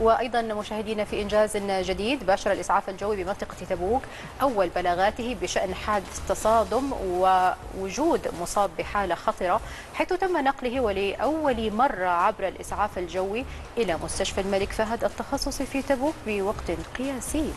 وأيضا مشاهدينا في إنجاز جديد، باشر الإسعاف الجوي بمنطقة تبوك أول بلاغاته بشأن حادث تصادم ووجود مصاب بحالة خطرة، حيث تم نقله ولأول مرة عبر الإسعاف الجوي إلى مستشفى الملك فهد التخصصي في تبوك بوقت قياسي.